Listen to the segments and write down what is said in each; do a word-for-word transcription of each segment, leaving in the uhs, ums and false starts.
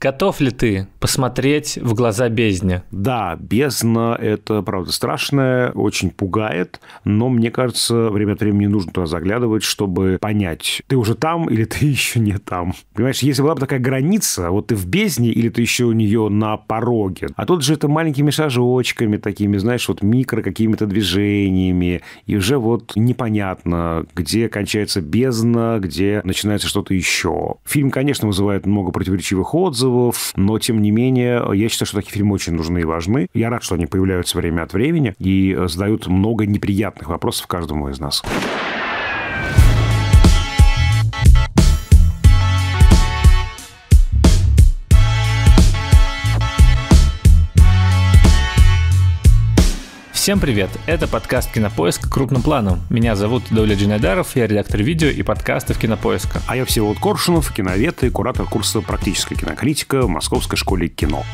Готов ли ты посмотреть в глаза бездне? Да, бездна – это, правда, страшное, очень пугает, но, мне кажется, время от времени нужно туда заглядывать, чтобы понять, ты уже там или ты еще не там. Понимаешь, если была бы такая граница, вот ты в бездне или ты еще у нее на пороге, а тут же это маленькими шажочками такими, знаешь, вот микро какими-то движениями, и уже вот непонятно, где кончается бездна, где начинается что-то еще. Фильм, конечно, вызывает много противоречивых отзывов, но, тем не менее, я считаю, что такие фильмы очень нужны и важны. Я рад, что они появляются время от времени и задают много неприятных вопросов каждому из нас. Всем привет! Это подкаст «Кинопоиск. Крупным планом». Меня зовут Даулет Жанайдаров, я редактор видео и подкастов «Кинопоиска». А я Всеволод Коршунов, киновед и куратор курса «Практическая кинокритика» в Московской школе кино.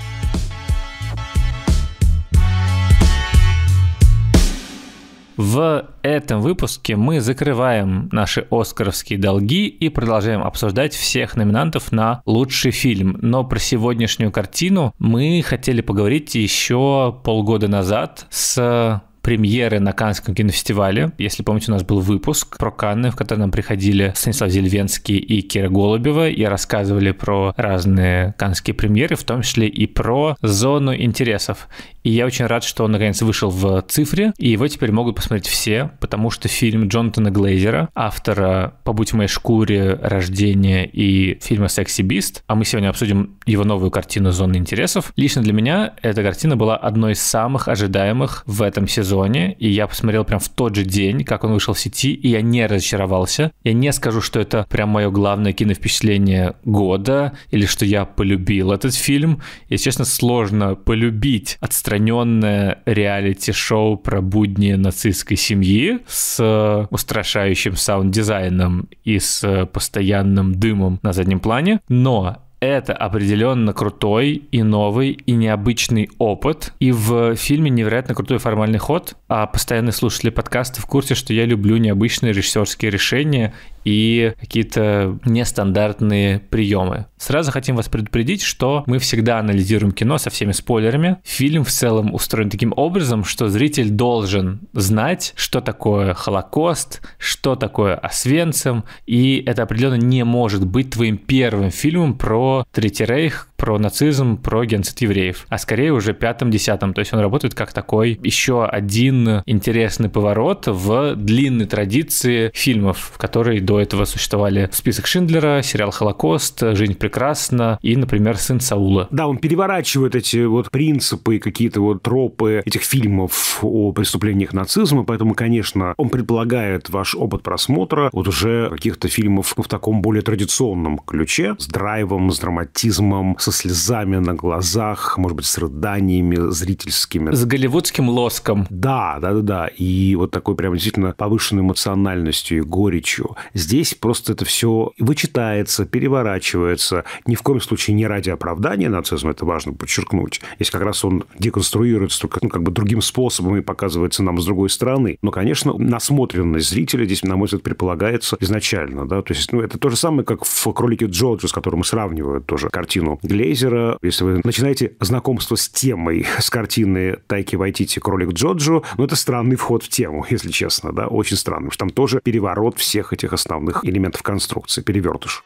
В этом выпуске мы закрываем наши оскаровские долги и продолжаем обсуждать всех номинантов на лучший фильм. Но про сегодняшнюю картину мы хотели поговорить еще полгода назад с премьеры на Каннском кинофестивале. Если помните, у нас был выпуск про Канны, в который нам приходили Станислав Зельвенский и Кира Голубева и рассказывали про разные каннские премьеры, в том числе и про «Зону интересов». И я очень рад, что он наконец вышел в цифре, и его теперь могут посмотреть все, потому что фильм Джонатана Глейзера, автора «Побудь в моей шкуре», «Рождение» и фильма «Секси Бист», а мы сегодня обсудим его новую картину «Зона интересов». Лично для меня эта картина была одной из самых ожидаемых в этом сезоне. И я посмотрел прям в тот же день, как он вышел в сети, и я не разочаровался. Я не скажу, что это прям мое главное киновпечатление года, или что я полюбил этот фильм. Если честно, сложно полюбить отстраненное реалити-шоу про будни нацистской семьи с устрашающим саунд-дизайном и с постоянным дымом на заднем плане, но... это определенно крутой и новый и необычный опыт. И в фильме невероятно крутой формальный ход. А постоянные слушатели подкаста в курсе, что я люблю необычные режиссерские решения и какие-то нестандартные приемы. Сразу хотим вас предупредить, что мы всегда анализируем кино со всеми спойлерами. Фильм в целом устроен таким образом, что зритель должен знать, что такое Холокост, что такое Освенцим, и это определенно не может быть твоим первым фильмом про Третий Рейх, про нацизм, про геноцид евреев, а скорее уже пятом-десятом. То есть он работает как такой еще один интересный поворот в длинной традиции фильмов, в которой до этого существовали «Список Шиндлера», сериал «Холокост», «Жизнь прекрасна» и, например, «Сын Саула». Да, он переворачивает эти вот принципы, какие-то вот тропы этих фильмов о преступлениях нацизма, поэтому, конечно, он предполагает ваш опыт просмотра вот уже каких-то фильмов в таком более традиционном ключе, с драйвом, с драматизмом, со слезами на глазах, может быть, с рыданиями зрительскими. С голливудским лоском. Да, да, да, да. И вот такой прям действительно повышенной эмоциональностью и горечью. Здесь просто это все вычитается, переворачивается. Ни в коем случае не ради оправдания нацизма, это важно подчеркнуть. Если как раз он деконструируется только, ну, как бы другим способом и показывается нам с другой стороны. Но, конечно, насмотренность зрителя здесь, на мой взгляд, предполагается изначально. Да? То есть, ну, это то же самое, как в «Кролике Джоджо», с которым сравнивают тоже картину Глейзера. Если вы начинаете знакомство с темой, с картины Тайки Вайтити «Кролик Джоджо», ну, это странный вход в тему, если честно, да, очень странный, потому что там тоже переворот всех этих основных элементов конструкции, перевертыш.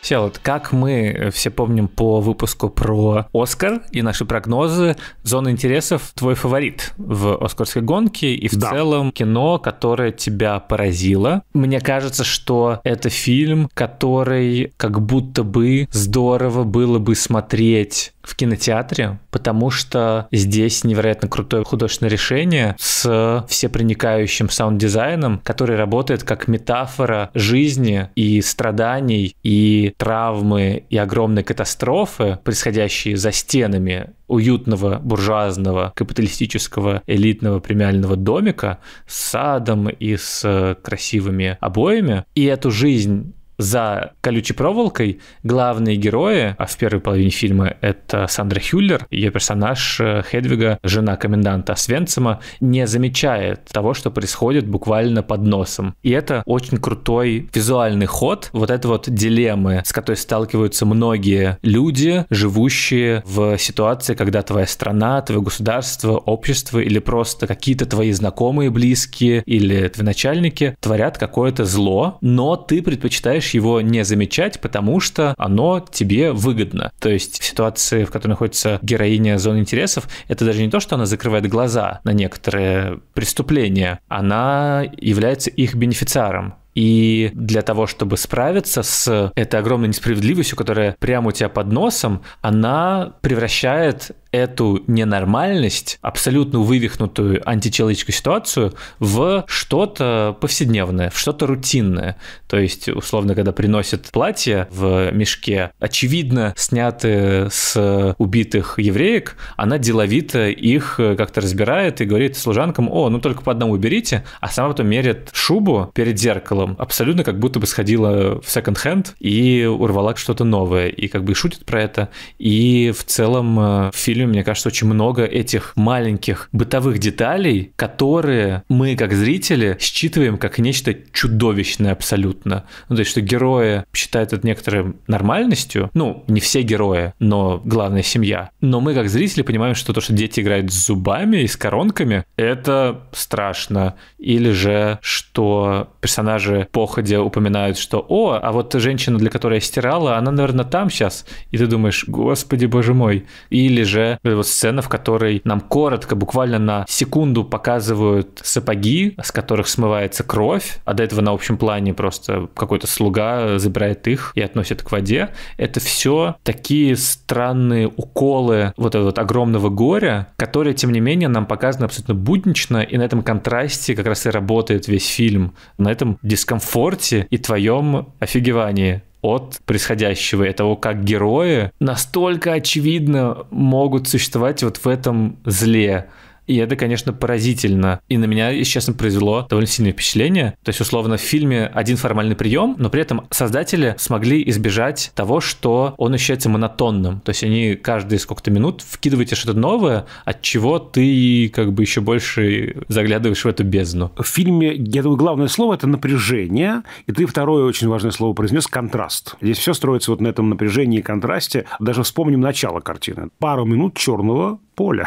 Всеволод, как мы все помним по выпуску про «Оскар» и наши прогнозы, «Зона интересов» — твой фаворит в «Оскарской гонке» и в да. целом кино, которое тебя поразило. Мне кажется, что это фильм, который как будто бы здорово было бы смотреть в кинотеатре, потому что здесь невероятно крутое художественное решение с всепроникающим саунд-дизайном, который работает как метафора жизни и страданий, и травмы и огромные катастрофы, происходящие за стенами уютного буржуазного капиталистического элитного премиального домика с садом и с красивыми обоями, и эту жизнь За колючей проволокой главные герои, а в первой половине фильма это Сандра Хюллер, ее персонаж Хедвига, жена коменданта Освенцима, не замечает того, что происходит буквально под носом. И это очень крутой визуальный ход вот этой вот дилеммы, с которой сталкиваются многие люди, живущие в ситуации, когда твоя страна, твое государство, общество или просто какие-то твои знакомые, близкие или твои начальники творят какое-то зло, но ты предпочитаешь его не замечать, потому что оно тебе выгодно. То есть в ситуации, в которой находится героиня «Зоны интересов», это даже не то, что она закрывает глаза на некоторые преступления, она является их бенефициаром. И для того, чтобы справиться с этой огромной несправедливостью, которая прямо у тебя под носом, она превращает эту ненормальность, абсолютно вывихнутую античеловеческую ситуацию, в что-то повседневное, в что-то рутинное. То есть, условно, когда приносят платье в мешке, очевидно, снятые с убитых евреек, она деловито их как-то разбирает и говорит служанкам: о, ну только по одному берите, а сама потом мерит шубу перед зеркалом, абсолютно как будто бы сходила в секонд-хенд и урвала что-то новое, и как бы шутит про это. И в целом в фильме, мне кажется, очень много этих маленьких бытовых деталей, которые мы, как зрители, считываем как нечто чудовищное абсолютно. Ну, то есть, что герои считают это некоторой нормальностью. Ну, не все герои, но главная семья. Но мы, как зрители, понимаем, что то, что дети играют с зубами и с коронками, это страшно. Или же, что персонажи походя упоминают, что «О, а вот женщина, для которой я стирала, она, наверное, там сейчас». И ты думаешь: «Господи, боже мой». Или же вот сцена, в которой нам коротко, буквально на секунду показывают сапоги, с которых смывается кровь, а до этого на общем плане просто какой-то слуга забирает их и относит к воде. Это все такие странные уколы вот этого вот огромного горя, которые, тем не менее, нам показаны абсолютно буднично, и на этом контрасте как раз и работает весь фильм, на этом дискомфорте и твоем офигевании от происходящего и того, как герои настолько очевидно могут существовать вот в этом зле. И это, конечно, поразительно. И на меня, если честно, произвело довольно сильное впечатление. То есть, условно, в фильме один формальный прием, но при этом создатели смогли избежать того, что он ощущается монотонным. То есть они каждые сколько-то минут вкидывают что-то новое, от чего ты как бы еще больше заглядываешь в эту бездну. В фильме, я думаю, главное слово – это напряжение. И ты второе очень важное слово произнес – контраст. Здесь все строится вот на этом напряжении и контрасте. Даже вспомним начало картины. Пару минут черного поля.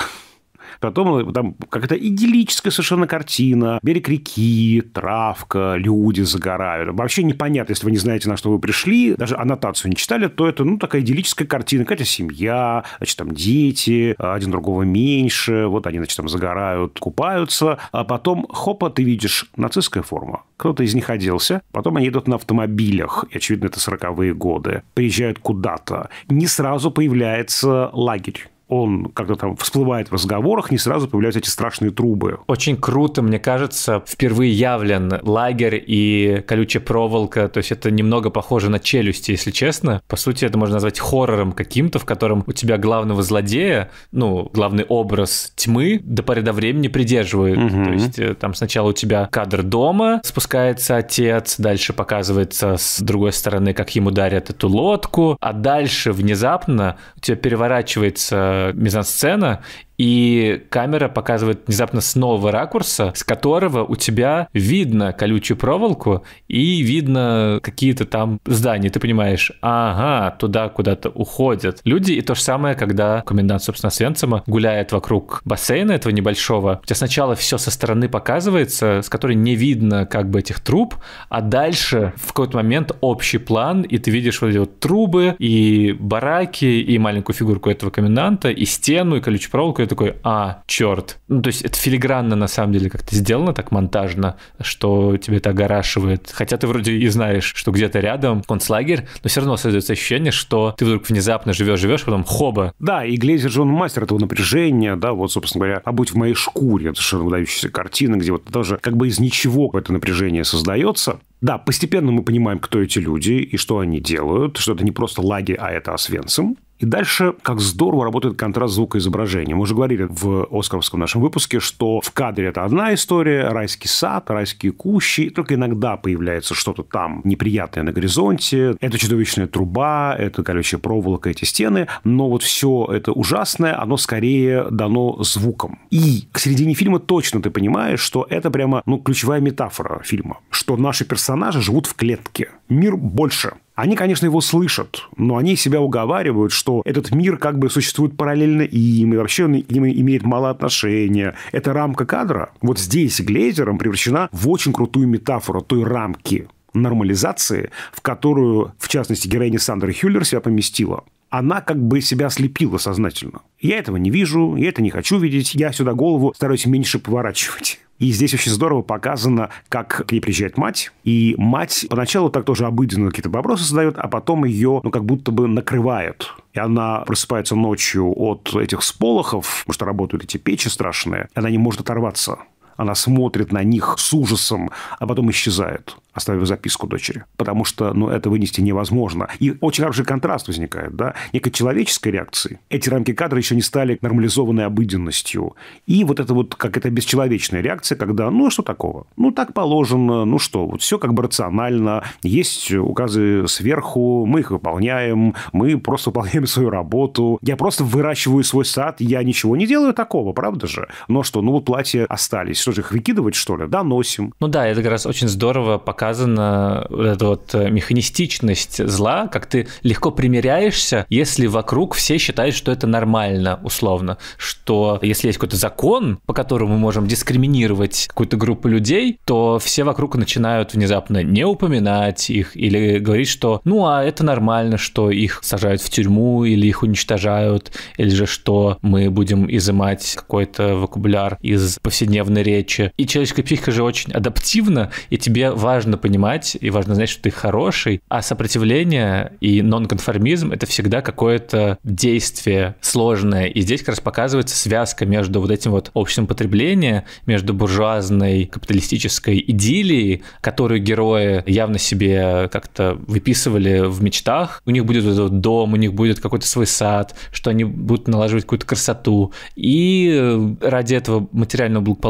Потом там какая-то идиллическая совершенно картина. Берег реки, травка, люди загорают. Вообще непонятно, если вы не знаете, на что вы пришли, даже аннотацию не читали, то это, ну, такая идиллическая картина. Какая-то семья, значит, там дети, один другого меньше. Вот они, значит, там загорают, купаются. А потом, хопа, ты видишь, нацистская форма. Кто-то из них оделся. Потом они идут на автомобилях. И, очевидно, это сороковые годы. Приезжают куда-то. Не сразу появляется лагерь. Он как-то там всплывает в разговорах, не сразу появляются эти страшные трубы. Очень круто, мне кажется, впервые явлен лагерь и колючая проволока. То есть это немного похоже на «Челюсти», если честно. По сути, это можно назвать хоррором каким-то, в котором у тебя главного злодея, ну, главный образ тьмы до поры до времени придерживают. Угу. То есть там сначала у тебя кадр дома, спускается отец, дальше показывается с другой стороны, как ему дарят эту лодку, а дальше внезапно у тебя переворачивается мизансцена, и камера показывает внезапно с нового ракурса, с которого у тебя видно колючую проволоку и видно какие-то там здания. Ты понимаешь, ага, туда куда-то уходят люди. И то же самое, когда комендант, собственно, Освенцима гуляет вокруг бассейна этого небольшого. У тебя сначала все со стороны показывается, с которой не видно как бы этих труб, а дальше в какой-то момент общий план, и ты видишь вот эти вот трубы, и бараки, и маленькую фигурку этого коменданта, и стену, и колючую проволоку. Я такой: а, черт. Ну, то есть это филигранно, на самом деле, как-то сделано так монтажно, что тебе это огорашивает. Хотя ты вроде и знаешь, что где-то рядом концлагерь, но все равно создается ощущение, что ты вдруг внезапно живешь-живешь, потом хоба. Да, и Глейзер же он мастер этого напряжения, да, вот, собственно говоря, «Побудь в моей шкуре», это совершенно выдающаяся картина, где вот тоже как бы из ничего это напряжение создается. Да, постепенно мы понимаем, кто эти люди и что они делают, что это не просто лагерь, а это Освенцим. И дальше, как здорово работает контраст звука и изображения. Мы уже говорили в оскаровском нашем выпуске, что в кадре это одна история, райский сад, райские кущи, только иногда появляется что-то там неприятное на горизонте. Это чудовищная труба, это колючая проволока, эти стены. Но вот все это ужасное, оно скорее дано звуком. И к середине фильма точно ты понимаешь, что это прямо, ну, ключевая метафора фильма, что наши персонажи живут в клетке. Мир больше. Они, конечно, его слышат, но они себя уговаривают, что этот мир как бы существует параллельно им, и вообще он им имеет мало отношения. Эта рамка кадра вот здесь Глейзером превращена в очень крутую метафору той рамки нормализации, в которую, в частности, героиня Сандра Хюллер себя поместила. Она как бы себя ослепила сознательно. Я этого не вижу, я это не хочу видеть, я сюда голову стараюсь меньше поворачивать. И здесь очень здорово показано, как к ней приезжает мать. И мать поначалу так тоже обыденно какие-то вопросы задает, а потом ее, ну, как будто бы накрывает. И она просыпается ночью от этих сполохов, потому что работают эти печи страшные. Она не может оторваться. Она смотрит на них с ужасом, а потом исчезает, оставив записку дочери. Потому что, ну, это вынести невозможно. И очень хороший контраст возникает, да? Некой человеческой реакции. Эти рамки кадра еще не стали нормализованной обыденностью. И вот это вот какая-то бесчеловечная реакция, когда, ну, что такого? Ну, так положено, ну что, вот все как бы рационально. Есть указы сверху, мы их выполняем, мы просто выполняем свою работу. Я просто выращиваю свой сад, я ничего не делаю такого, правда же? Но что, ну, вот платья остались. Что же, их выкидывать, что ли? Да, носим. Ну да, это как раз очень здорово показана вот эта вот механистичность зла, как ты легко примиряешься, если вокруг все считают, что это нормально, условно. Что если есть какой-то закон, по которому мы можем дискриминировать какую-то группу людей, то все вокруг начинают внезапно не упоминать их или говорить, что ну а это нормально, что их сажают в тюрьму или их уничтожают, или же что мы будем изымать какой-то вокабуляр из повседневной речи. И человеческая психика же очень адаптивна, и тебе важно понимать, и важно знать, что ты хороший, а сопротивление и нонконформизм — это всегда какое-то действие сложное. И здесь как раз показывается связка между вот этим вот обществом потребления, между буржуазной капиталистической идиллией, которую герои явно себе как-то выписывали в мечтах. У них будет вот этот дом, у них будет какой-то свой сад, что они будут налаживать какую-то красоту. И ради этого материального благополучия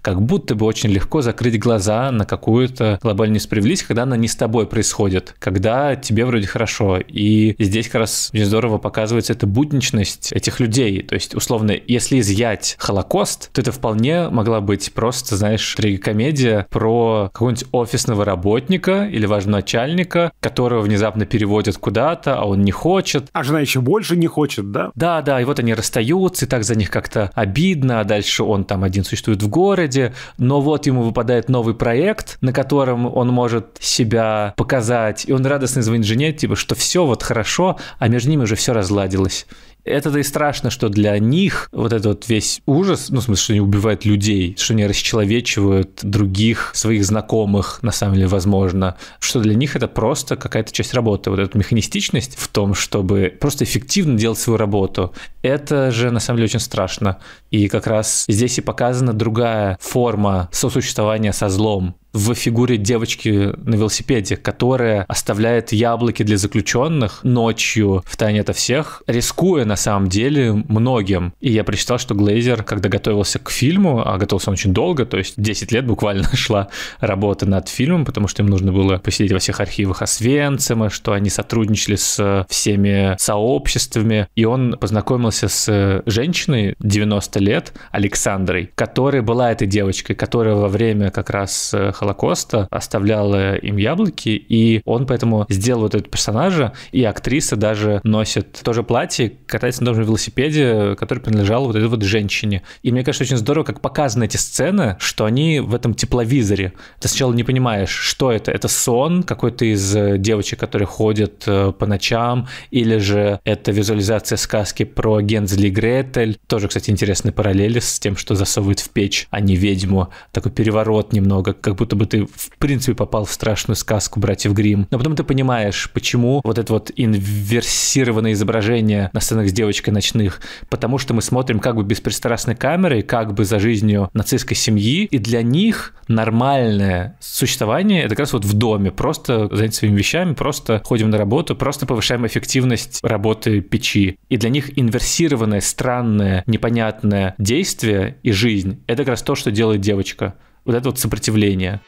как будто бы очень легко закрыть глаза на какую-то глобальную несправедливость, когда она не с тобой происходит, когда тебе вроде хорошо. И здесь как раз очень здорово показывается эта будничность этих людей. То есть, условно, если изъять Холокост, то это вполне могла быть просто, знаешь, трагикомедия про какого-нибудь офисного работника или важного начальника, которого внезапно переводят куда-то, а он не хочет. А жена еще больше не хочет, да? Да, да, и вот они расстаются, и так за них как-то обидно, а дальше он там один существует в городе, но вот ему выпадает новый проект, на котором он может себя показать, и он радостно звонит жене, типа, что все вот хорошо, а между ними уже все разладилось. Это-то и страшно, что для них вот этот вот весь ужас, ну, в смысле, что они убивают людей, что они расчеловечивают других, своих знакомых, на самом деле, возможно, что для них это просто какая-то часть работы. Вот эта механистичность в том, чтобы просто эффективно делать свою работу, это же, на самом деле, очень страшно. И как раз здесь и показана другая форма сосуществования со злом. В фигуре девочки на велосипеде, которая оставляет яблоки для заключенных ночью втайне ото всех, рискуя на самом деле многим. И я прочитал, что Глейзер, когда готовился к фильму, а готовился он очень долго, то есть десять лет буквально шла работа над фильмом, потому что им нужно было посидеть во всех архивах Освенцима, что они сотрудничали с всеми сообществами. И он познакомился с женщиной девяносто лет, Александрой, которая была этой девочкой, которая во время как раз Холокоста оставляла им яблоки, и он поэтому сделал вот этого персонажа, и актриса даже носит тоже платье, катается на том же велосипеде, который принадлежал вот этой вот женщине. И мне кажется, очень здорово, как показаны эти сцены, что они в этом тепловизоре. Ты сначала не понимаешь, что это. Это сон какой-то из девочек, которые ходят по ночам, или же это визуализация сказки про Гензель и Гретель. Тоже, кстати, интересные параллели с тем, что засовывают в печь, а не ведьму. Такой переворот немного, как будто чтобы ты, в принципе, попал в страшную сказку «Братьев Гримм». Но потом ты понимаешь, почему вот это вот инверсированное изображение на сценах с девочкой ночных. Потому что мы смотрим как бы беспристрастной камерой, как бы за жизнью нацистской семьи. И для них нормальное существование — это как раз вот в доме. Просто заняться своими вещами, просто ходим на работу, просто повышаем эффективность работы печи. И для них инверсированное, странное, непонятное действие и жизнь — это как раз то, что делает девочка. Вот это вот сопротивление.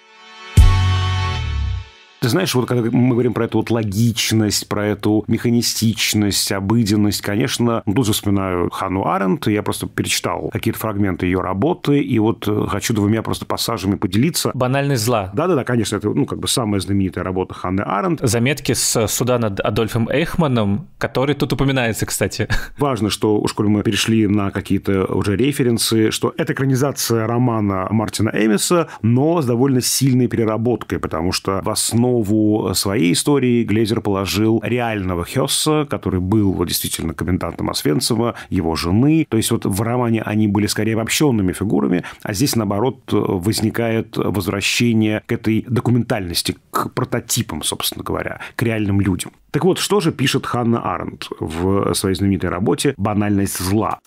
Ты знаешь, вот когда мы говорим про эту вот логичность, про эту механистичность, обыденность, конечно, тут же вспоминаю Ханну Арендт, я просто перечитал какие-то фрагменты ее работы, и вот хочу двумя просто пассажами поделиться. «Банальность зла». Да-да-да, конечно, это, ну, как бы самая знаменитая работа Ханны Арендт. Заметки с суда над Адольфом Эйхманом, который тут упоминается, кстати. Важно, что уж коли мы перешли на какие-то уже референсы, что это экранизация романа Мартина Эмиса, но с довольно сильной переработкой, потому что в основном новую своей истории Глейзер положил реального Хёса, который был вот, действительно комендантом Освенцима, его жены. То есть вот в романе они были скорее обобщенными фигурами, а здесь, наоборот, возникает возвращение к этой документальности, к прототипам, собственно говоря, к реальным людям. Так вот, что же пишет Ханна Арендт в своей знаменитой работе «Банальность зла»?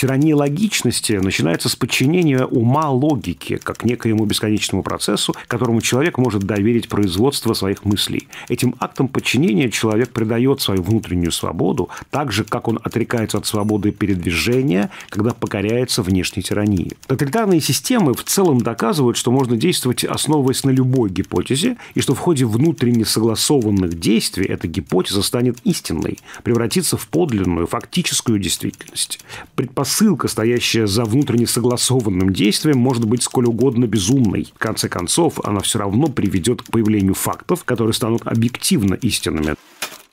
Тирания логичности начинается с подчинения ума логике, как некоему бесконечному процессу, которому человек может доверить производство своих мыслей. Этим актом подчинения человек придает свою внутреннюю свободу, так же, как он отрекается от свободы передвижения, когда покоряется внешней тирании. Тоталитарные системы в целом доказывают, что можно действовать, основываясь на любой гипотезе, и что в ходе внутренне согласованных действий эта гипотеза станет истинной, превратится в подлинную, фактическую действительность. Предпосылка, стоящая за внутренне согласованным действием, может быть сколь угодно безумной. В конце концов, она все равно приведет к появлению фактов, которые станут объективно истинными.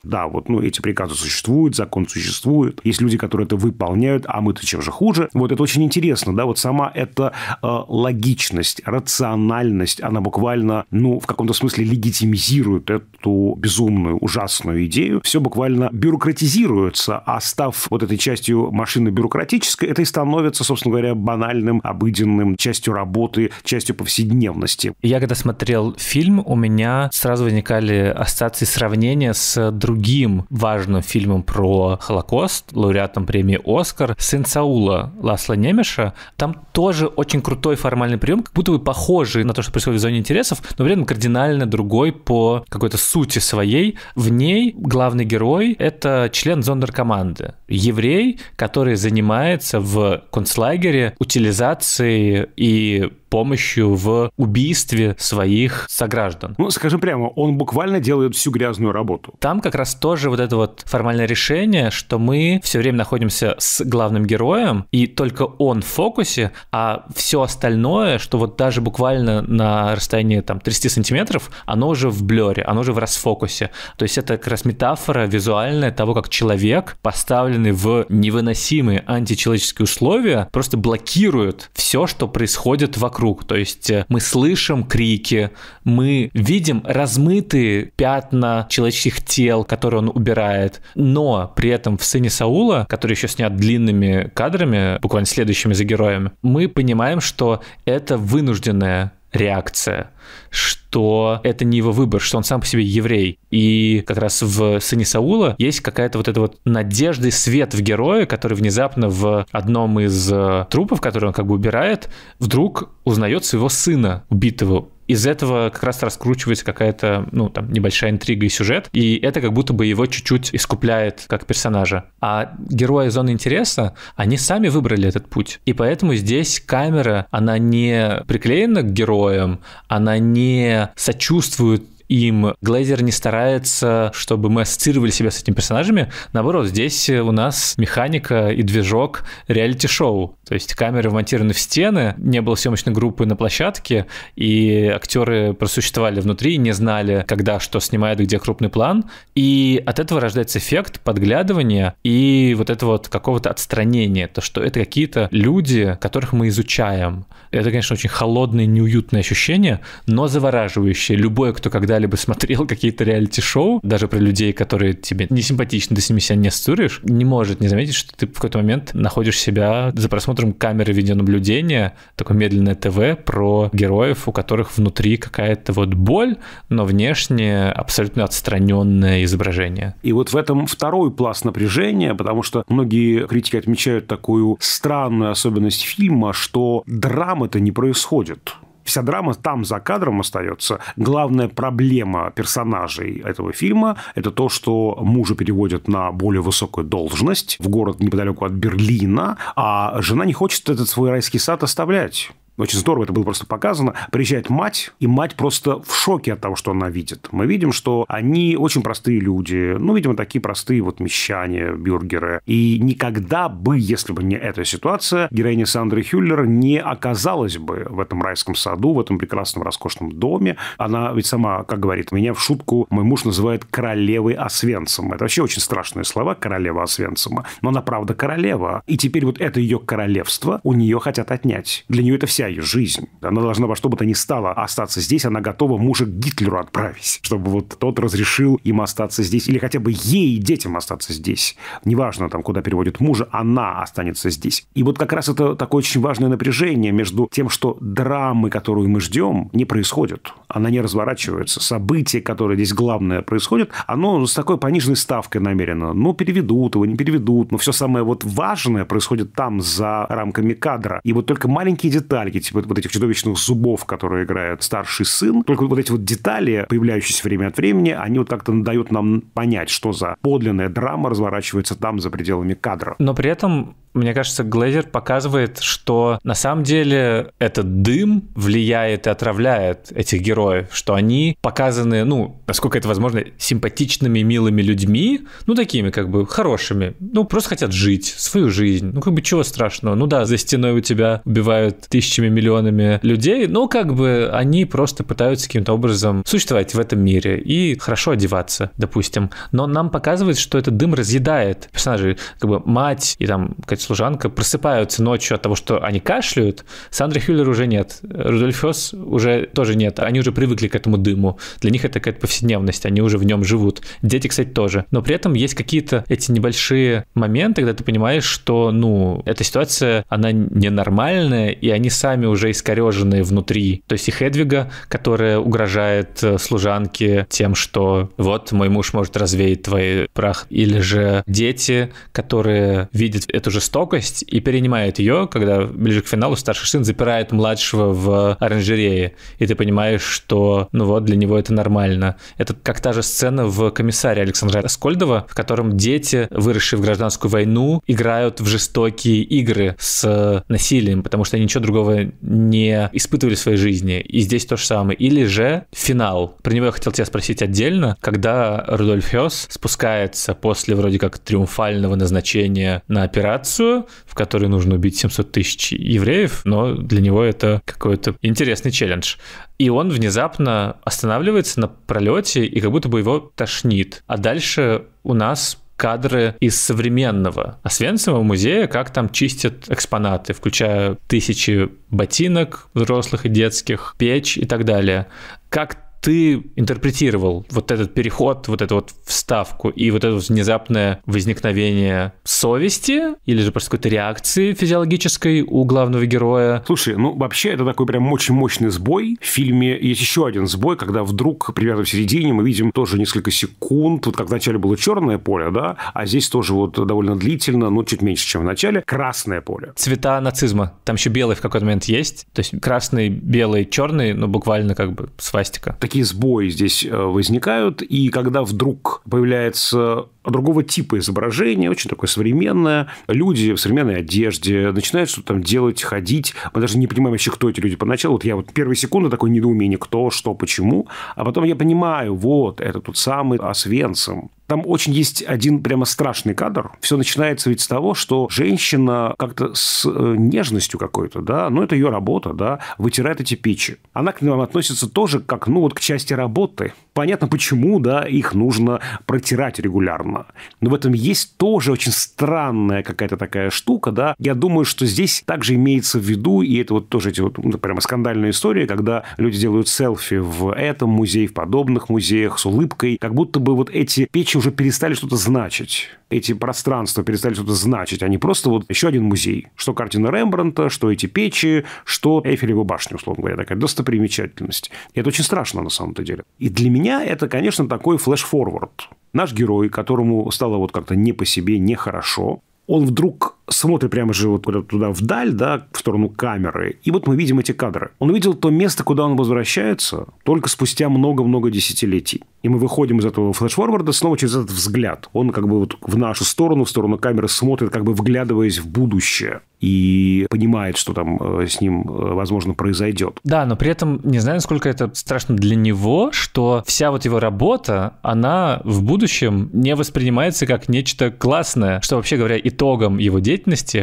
Да, вот, ну, эти приказы существуют, закон существует, есть люди, которые это выполняют, а мы-то чем же хуже. Вот это очень интересно, да, вот сама эта э, логичность, рациональность, она буквально, ну, в каком-то смысле легитимизирует эту безумную, ужасную идею. Все буквально бюрократизируется, а став вот этой частью машины бюрократической, это и становится, собственно говоря, банальным, обыденным, частью работы, частью повседневности. Я когда смотрел фильм, у меня сразу возникали ассоциации сравнения с другими другим важным фильмом про Холокост, лауреатом премии «Оскар», «Сын Саула» Ласло Немеша. Там тоже очень крутой формальный прием, как будто бы похожий на то, что происходит в «Зоне интересов», но при этом кардинально другой по какой-то сути своей. В ней главный герой — это член зондеркоманды, еврей, который занимается в концлагере утилизацией и помощью в убийстве своих сограждан. Ну, скажем прямо, он буквально делает всю грязную работу. Там как раз тоже вот это вот формальное решение, что мы все время находимся с главным героем, и только он в фокусе, а все остальное, что вот даже буквально на расстоянии там тридцати сантиметров, оно уже в блёре, оно уже в расфокусе. То есть это как раз метафора визуальная того, как человек, поставленный в невыносимые античеловеческие условия, просто блокирует все, что происходит вокруг. Круг. То есть мы слышим крики, мы видим размытые пятна человеческих тел, которые он убирает, но при этом в «Сыне Саула», который еще снят длинными кадрами, буквально следующими за героями, мы понимаем, что это вынужденная реакция, что это не его выбор, что он сам по себе еврей. И как раз в «Сыне Саула» есть какая-то вот эта вот надежда и свет в герое, который внезапно в одном из трупов, который он как бы убирает, вдруг узнает своего сына, убитого. Из этого как раз раскручивается какая-то, ну, там, небольшая интрига и сюжет, и это как будто бы его чуть-чуть искупляет как персонажа. А герои «Зоны интереса», они сами выбрали этот путь. И поэтому здесь камера, она не приклеена к героям, она не сочувствует им. Глейзер не старается, чтобы мы ассоциировали себя с этими персонажами. Наоборот, здесь у нас механика и движок реалити-шоу. То есть камеры вмонтированы в стены, не было съемочной группы на площадке, и актеры просуществовали внутри, не знали, когда что снимают, где крупный план. И от этого рождается эффект подглядывания и вот этого вот какого-то отстранения. То, что это какие-то люди, которых мы изучаем. Это, конечно, очень холодное, неуютное ощущение, но завораживающее. Любой, кто когда когда-либо смотрел какие-то реалити-шоу, даже про людей, которые тебе не симпатичны, ты с ними себя не ассоциируешь, не может не заметить, что ты в какой-то момент находишь себя за просмотром камеры видеонаблюдения, такое медленное ТВ про героев, у которых внутри какая-то вот боль, но внешне абсолютно отстраненное изображение. И вот в этом второй пласт напряжения, потому что многие критики отмечают такую странную особенность фильма, что драма-то не происходит. Вся драма там за кадром остается. Главная проблема персонажей этого фильма – это то, что мужа переводят на более высокую должность в город неподалеку от Берлина, а жена не хочет этот свой райский сад оставлять. Очень здорово это было просто показано. Приезжает мать, и мать просто в шоке от того, что она видит. Мы видим, что они очень простые люди. Ну, видимо, такие простые вот мещане, бюргеры. И никогда бы, если бы не эта ситуация, героиня Сандры Хюллер не оказалась бы в этом райском саду, в этом прекрасном роскошном доме. Она ведь сама, как говорит, меня в шутку мой муж называет королевой Освенцима. Это вообще очень страшные слова, королева Освенцима. Но она правда королева. И теперь вот это ее королевство у нее хотят отнять. Для нее это вся ее жизнь. Она должна во что бы то ни стало остаться здесь. Она готова мужа к Гитлеру отправить, чтобы вот тот разрешил им остаться здесь. Или хотя бы ей и детям остаться здесь. Неважно, там, куда переводит мужа, она останется здесь. И вот как раз это такое очень важное напряжение между тем, что драмы, которую мы ждем, не происходят. Она не разворачивается. Событие, которое здесь главное происходит, оно с такой пониженной ставкой намеренно. Ну, переведут его, не переведут. Но все самое вот важное происходит там, за рамками кадра. И вот только маленькие детальки, типа вот этих чудовищных зубов, которые играет старший сын. Только вот эти вот детали, появляющиеся время от времени, они вот как-то дают нам понять, что за подлинная драма разворачивается там, за пределами кадра. Но при этом, мне кажется, Глейзер показывает, что на самом деле этот дым влияет и отравляет этих героев, что они показаны, ну, насколько это возможно, симпатичными, милыми людьми, ну, такими как бы хорошими, ну, просто хотят жить свою жизнь, ну, как бы чего страшного, ну, да, за стеной у тебя убивают тысячами, миллионами людей, но как бы они просто пытаются каким-то образом существовать в этом мире и хорошо одеваться, допустим, но нам показывает, что этот дым разъедает персонажей, как бы мать и там, как служанка, просыпаются ночью от того, что они кашляют. Сандры Хюллер уже нет. Рудольф Хёс уже тоже нет. Они уже привыкли к этому дыму. Для них это какая-то повседневность. Они уже в нем живут. Дети, кстати, тоже. Но при этом есть какие-то эти небольшие моменты, когда ты понимаешь, что, ну, эта ситуация, она ненормальная, и они сами уже искореженные внутри. То есть и Хедвига, которая угрожает служанке тем, что вот, мой муж может развеять твой прах. Или же дети, которые видят эту жестокость и перенимает ее, когда ближе к финалу старший сын запирает младшего в оранжерее, и ты понимаешь, что, ну вот, для него это нормально. Это как та же сцена в «Комиссаре» Александра Аскольдова, в котором дети, выросшие в гражданскую войну, играют в жестокие игры с насилием, потому что они ничего другого не испытывали в своей жизни. И здесь то же самое. Или же финал. Про него я хотел тебя спросить отдельно, когда Рудольф Хёс спускается после вроде как триумфального назначения на операцию, в которой нужно убить семьсот тысяч евреев, но для него это какой-то интересный челлендж. И он внезапно останавливается на пролете и как будто бы его тошнит. А дальше у нас кадры из современного Освенцимского музея, как там чистят экспонаты, включая тысячи ботинок взрослых и детских, печь и так далее. Как ты интерпретировал вот этот переход, вот эту вот вставку и вот это вот внезапное возникновение совести или же просто какой-то реакции физиологической у главного героя? Слушай, ну вообще это такой прям очень мощный сбой. В фильме есть еще один сбой, когда вдруг примерно в середине мы видим тоже несколько секунд, вот как вначале было черное поле, да, а здесь тоже вот довольно длительно, но чуть меньше, чем в начале, красное поле. Цвета нацизма. Там еще белый в какой-то момент есть. То есть красный, белый, черный, но буквально как бы свастика. Такие сбои здесь возникают, и когда вдруг появляется другого типа изображения, очень такое современное. Люди в современной одежде начинают что-то там делать, ходить. Мы даже не понимаем вообще, кто эти люди поначалу. Вот я вот первые секунды такое недоумение, кто, что, почему. А потом я понимаю, вот, это тот самый Освенцим. Там очень есть один прямо страшный кадр. Все начинается ведь с того, что женщина как-то с нежностью какой-то, да, ну, это ее работа, да, вытирает эти печи. Она к нам относится тоже как, ну, вот к части работы. Понятно, почему, да, их нужно протирать регулярно. Но в этом есть тоже очень странная какая-то такая штука, да. Я думаю, что здесь также имеется в виду, и это вот тоже эти вот ну, прямо скандальные истории, когда люди делают селфи в этом музее, в подобных музеях с улыбкой, как будто бы вот эти печи уже перестали что-то значить. Эти пространства перестали что-то значить. Они просто вот еще один музей. Что картина Рембрандта, что эти печи, что Эйфелева башня, условно говоря. Такая достопримечательность. И это очень страшно на самом-то деле. И для меня это, конечно, такой флэш-форвард. Наш герой, которому стало вот как-то не по себе, нехорошо, он вдруг смотрит прямо же вот туда вдаль, да, в сторону камеры. И вот мы видим эти кадры. Он увидел то место, куда он возвращается, только спустя много-много десятилетий. И мы выходим из этого флэш-форварда снова через этот взгляд. Он как бы вот в нашу сторону, в сторону камеры смотрит, как бы вглядываясь в будущее. И понимает, что там с ним, возможно, произойдет. Да, но при этом не знаю, насколько это страшно для него, что вся вот его работа, она в будущем не воспринимается как нечто классное, что, вообще говоря, итогом его деятельности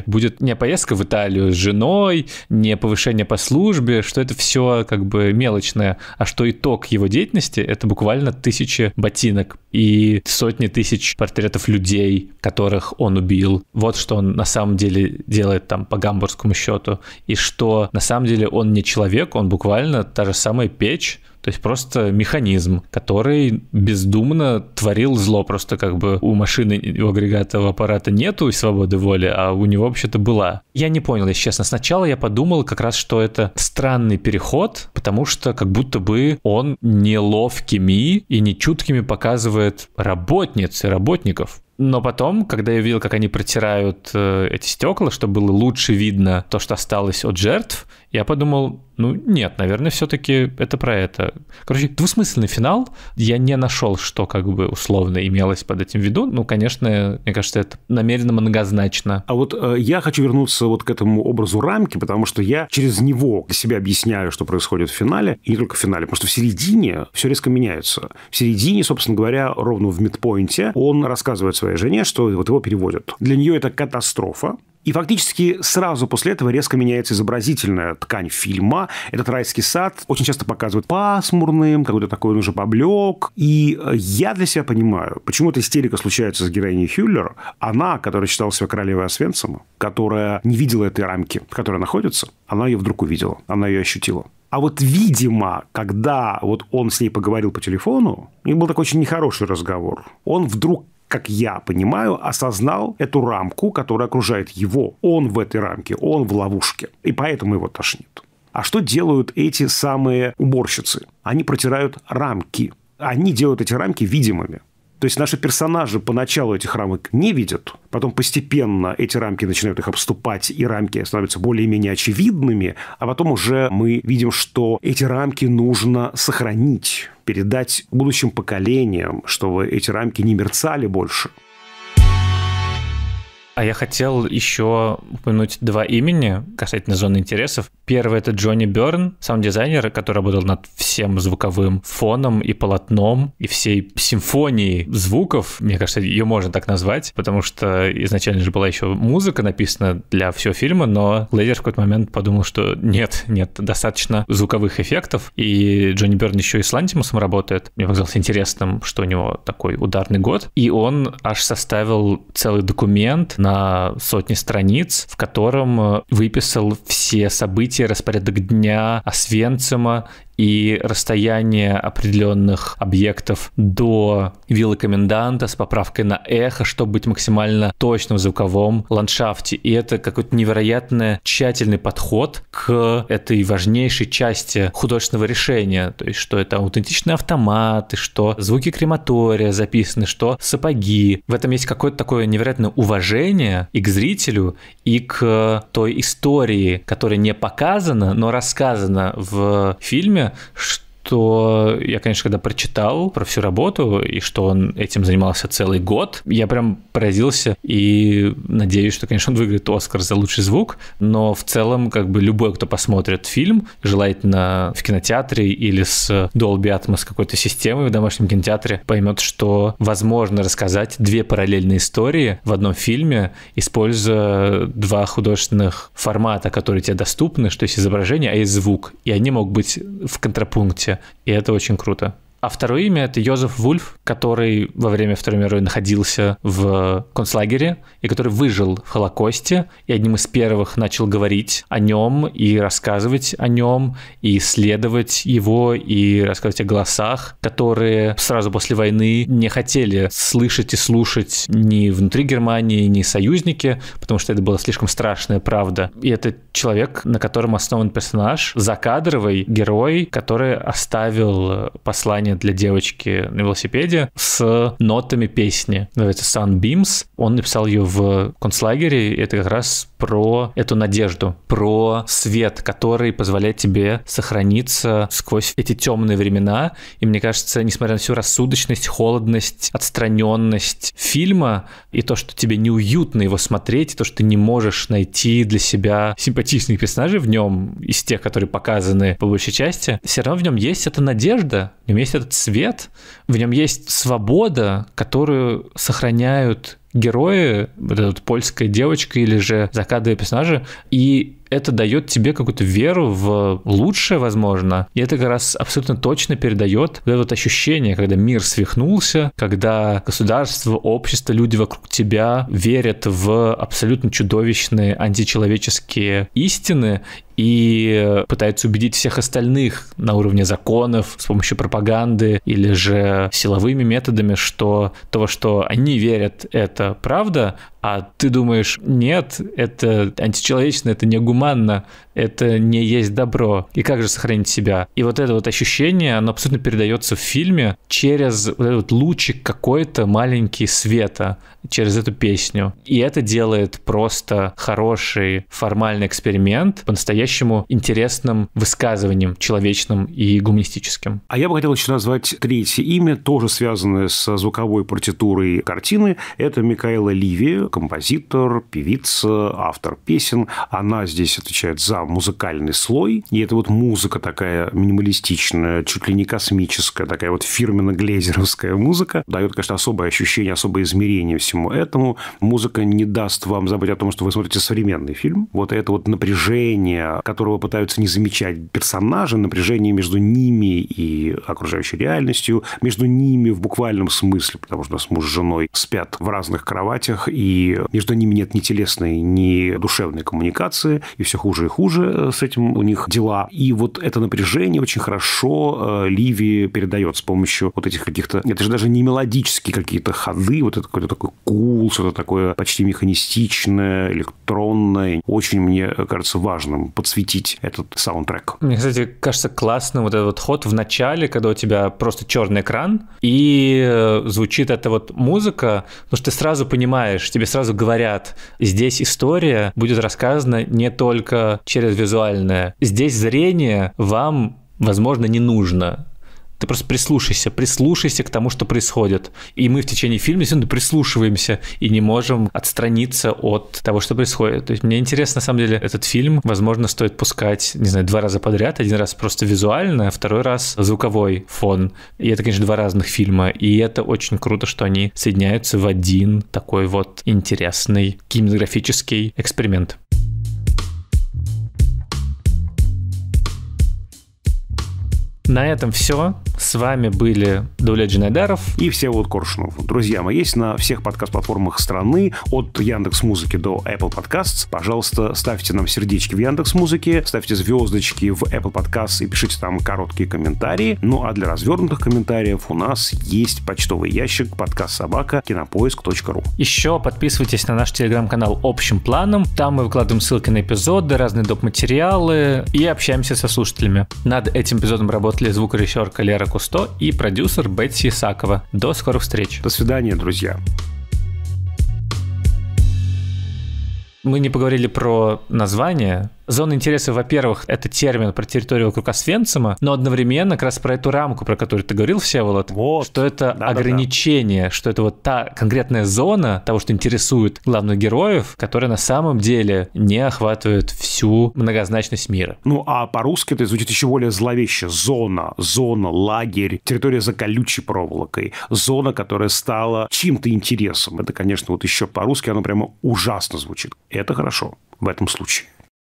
будет не поездка в Италию с женой, не повышение по службе, что это все как бы мелочное, а что итог его деятельности — это буквально тысячи ботинок и сотни тысяч портретов людей, которых он убил. Вот что он на самом деле делает там по гамбургскому счету, и что на самом деле он не человек, он буквально та же самая печь, то есть просто механизм, который бездумно творил зло, просто как бы у машины, у агрегатного аппарата нету свободы воли, а у него вообще-то была. Я не понял, если честно. Сначала я подумал как раз, что это странный переход, потому что как будто бы он неловкими и нечуткими показывает работниц и работников. Но потом, когда я видел, как они протирают э, эти стекла, чтобы было лучше видно то, что осталось от жертв, я подумал, ну нет, наверное, все-таки это про это. Короче, двусмысленный финал. Я не нашел, что как бы условно имелось под этим в виду. Ну, конечно, мне кажется, это намеренно многозначно. А вот э, я хочу вернуться вот к этому образу рамки, потому что я через него для себя объясняю, что происходит в финале. И не только в финале, потому что в середине все резко меняется. В середине, собственно говоря, ровно в мидпоинте он рассказывает своей жене, что вот его переводят. Для нее это катастрофа. И фактически сразу после этого резко меняется изобразительная ткань фильма. Этот райский сад очень часто показывают пасмурным, какой-то такой он уже поблек. И я для себя понимаю, почему эта истерика случается с героиней Хюллер. Она, которая считала себя королевой Освенцима, которая не видела этой рамки, в которой она находится, она ее вдруг увидела, она ее ощутила. А вот, видимо, когда вот он с ней поговорил по телефону, у них был такой очень нехороший разговор, он вдруг, как я понимаю, осознал эту рамку, которая окружает его. Он в этой рамке, он в ловушке. И поэтому его тошнит. А что делают эти самые уборщицы? Они протирают рамки. Они делают эти рамки видимыми. То есть наши персонажи поначалу этих рамок не видят. Потом постепенно эти рамки начинают их обступать, и рамки становятся более-менее очевидными. А потом уже мы видим, что эти рамки нужно сохранить, передать будущим поколениям, чтобы эти рамки не мерцали больше. А я хотел еще упомянуть два имени касательно зоны интересов. Первый — это Джонни Берн, саунд-дизайнер, который работал над всем звуковым фоном и полотном, и всей симфонией звуков. Мне кажется, ее можно так назвать, потому что изначально же была еще музыка написана для всего фильма, но Глейзер в какой-то момент подумал, что нет, нет, достаточно звуковых эффектов. И Джонни Берн еще и с Лантимусом работает. Мне показалось интересным, что у него такой ударный год. И он аж составил целый документ на сотни страниц, в котором выписал все события, распорядок дня Освенцима и расстояние определенных объектов до виллы коменданта с поправкой на эхо, чтобы быть максимально точным в звуковом ландшафте. И это какой-то невероятно тщательный подход к этой важнейшей части художественного решения. То есть, что это аутентичные автоматы, что звуки крематория записаны, что сапоги. В этом есть какое-то такое невероятное уважение и к зрителю, и к той истории, которая не показана, но рассказана в фильме, что что я, конечно, когда прочитал про всю работу и что он этим занимался целый год, я прям поразился и надеюсь, что, конечно, он выиграет Оскар за лучший звук, но в целом как бы любой, кто посмотрит фильм, желательно в кинотеатре или с Dolby Atmos какой-то системой в домашнем кинотеатре, поймет, что возможно рассказать две параллельные истории в одном фильме, используя два художественных формата, которые тебе доступны, что есть изображение, а есть звук, и они могут быть в контрапункте, и это очень круто. А второе имя — это Йозеф Вульф, который во время Второй мировой находился в концлагере и который выжил в Холокосте и одним из первых начал говорить о нем и рассказывать о нем, и исследовать его, и рассказывать о голосах, которые сразу после войны не хотели слышать и слушать ни внутри Германии, ни союзники, потому что это была слишком страшная правда. И это человек, на котором основан персонаж, закадровый герой, который оставил послание для девочки на велосипеде с нотами песни. Называется Sunbeams. Он написал ее в концлагере. Это как раз про эту надежду, про свет, который позволяет тебе сохраниться сквозь эти темные времена. И мне кажется, несмотря на всю рассудочность, холодность, отстраненность фильма и то, что тебе неуютно его смотреть, и то, что ты не можешь найти для себя симпатичных персонажей в нем, из тех, которые показаны по большей части, все равно в нем есть эта надежда, в нем есть этот свет, в нем есть свобода, которую сохраняют герои, вот эта вот польская девочка или же закадровые персонажи, и это дает тебе какую-то веру в лучшее, возможно, и это как раз абсолютно точно передает вот это вот ощущение, когда мир свихнулся, когда государство, общество, люди вокруг тебя верят в абсолютно чудовищные античеловеческие истины и пытаются убедить всех остальных на уровне законов, с помощью пропаганды или же силовыми методами, что того, что они верят, это правда, а ты думаешь, нет, это античеловечно, это не гуманно, это не есть добро. И как же сохранить себя? И вот это вот ощущение, оно абсолютно передается в фильме через вот этот лучик какой-то маленький света, через эту песню. И это делает просто хороший формальный эксперимент по-настоящему интересным высказыванием человечным и гуманистическим. А я бы хотел еще назвать третье имя, тоже связанное со звуковой партитурой картины. Это Микаэла Ливи, композитор, певица, автор песен. Она здесь отвечает за музыкальный слой. И это вот музыка такая минималистичная, чуть ли не космическая, такая вот фирменно-глейзеровская музыка. Дает, конечно, особое ощущение, особое измерение всему этому. Музыка не даст вам забыть о том, что вы смотрите современный фильм. Вот это вот напряжение, которого пытаются не замечать персонажи, напряжение между ними и окружающей реальностью, между ними в буквальном смысле, потому что у нас муж с женой спят в разных кроватях, и между ними нет ни телесной, ни душевной коммуникации, и все хуже и хуже с этим у них дела. И вот это напряжение очень хорошо Ливи передает с помощью вот этих каких-то... Это же даже не мелодические какие-то ходы, вот это какой-то такой кул, что-то такое почти механистичное, электронное. Очень, мне кажется, важным подсветить этот саундтрек. Мне, кстати, кажется классным вот этот вот ход в начале, когда у тебя просто черный экран, и звучит эта вот музыка, потому что ты сразу понимаешь, тебе сразу говорят, здесь история будет рассказана не только через визуальное. Здесь зрение вам, возможно, не нужно. Ты просто прислушайся, прислушайся к тому, что происходит. И мы в течение фильма действительно прислушиваемся и не можем отстраниться от того, что происходит. То есть мне интересно, на самом деле, этот фильм, возможно, стоит пускать, не знаю, два раза подряд. Один раз просто визуально, а второй раз звуковой фон. И это, конечно, два разных фильма. И это очень круто, что они соединяются в один такой вот интересный кинематографический эксперимент. На этом все. С вами были Даулет Жанайдаров и Всеволод Коршунов. Друзья мои, есть на всех подкаст-платформах страны, от Яндекс.Музыки до Apple Podcasts. Пожалуйста, ставьте нам сердечки в Яндекс.Музыке, ставьте звездочки в Apple Podcasts и пишите там короткие комментарии. Ну а для развернутых комментариев у нас есть почтовый ящик подкаст собака кинопоиск точка ру. Еще подписывайтесь на наш телеграм-канал «Общим планом». Там мы выкладываем ссылки на эпизоды, разные доп. Материалы и общаемся со слушателями. Над этим эпизодом работает звукорежиссерка Лера Кусто и продюсер Бетси Исакова. До скорых встреч. До свидания, друзья. Мы не поговорили про название. Зона интересов, во-первых, это термин про территорию вокруг Освенцима, но одновременно как раз про эту рамку, про которую ты говорил, Всеволод, вот. Что это да, ограничение, да, да. Что это вот та конкретная зона того, что интересует главных героев, которая на самом деле не охватывает всю многозначность мира. Ну, а по-русски это звучит еще более зловеще. Зона, зона, лагерь, территория за колючей проволокой, зона, которая стала чем-то интересом. Это, конечно, вот еще по-русски оно прямо ужасно звучит. Это хорошо в этом случае.